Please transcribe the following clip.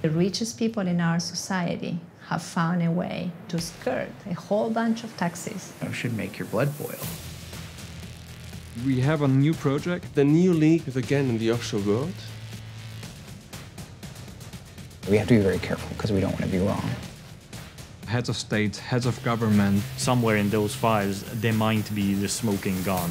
The richest people in our society have found a way to skirt a whole bunch of taxes. It should make your blood boil. We have a new project. The new league is again in the offshore world. We have to be very careful because we don't want to be wrong. Heads of state, heads of government. Somewhere in those files, there might be the smoking gun.